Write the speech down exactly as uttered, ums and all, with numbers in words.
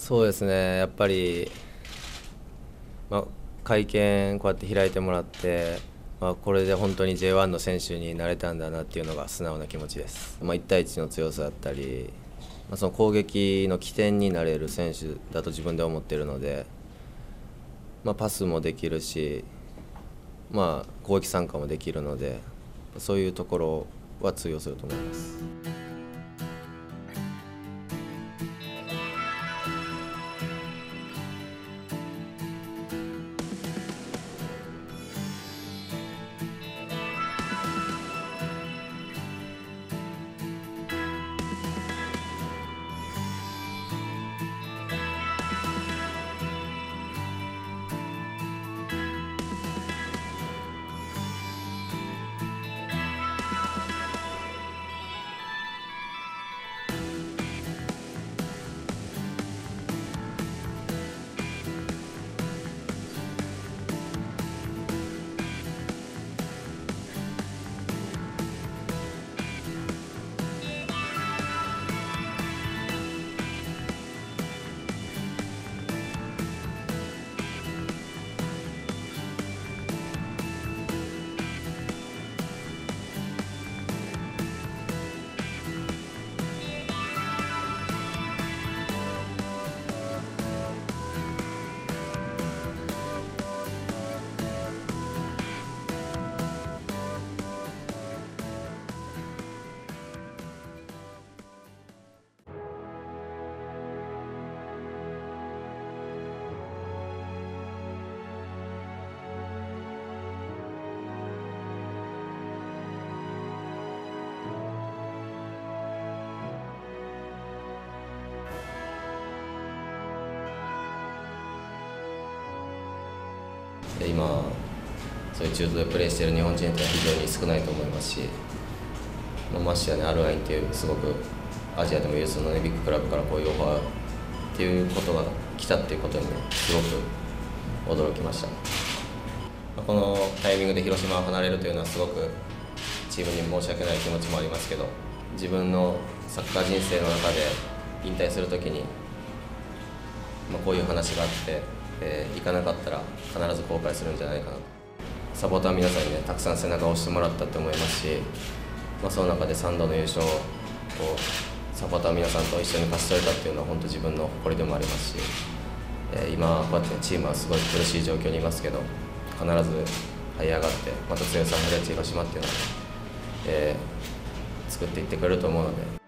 そうですね、やっぱり、まあ、会見こうやって開いてもらって、まあ、これで本当に ジェイワン の選手になれたんだなっていうのが素直な気持ちです。まあ、いち対いちの強さだったり、まあ、その攻撃の起点になれる選手だと自分で思っているので、まあ、パスもできるし、まあ、攻撃参加もできるので、そういうところは通用すると思います。今、そういう中東でプレーしている日本人って非常に少ないと思いますし、まあ、ましてやね、アルアインっていうすごくアジアでも有数の、ね、ビッグクラブからこういうオファーっていうことが来たっていうことにもすごく驚きました。まあ、このタイミングで広島を離れるというのはすごくチームに申し訳ない気持ちもありますけど、自分のサッカー人生の中で引退するときに、まあ、こういう話があって、えー、行かなかったら必ず後悔するんじゃないかなと。サポーターの皆さんにね、たくさん背中を押してもらったと思いますし、まあ、その中でさんどの優勝をサポーターの皆さんと一緒に勝ち取れたっていうのは本当自分の誇りでもありますし、えー、今こうやって、ね、チームはすごい苦しい状況にいますけど、必ず這い上がってまた強さを放ち広島っていうのを、ねえー、作っていってくれると思うので、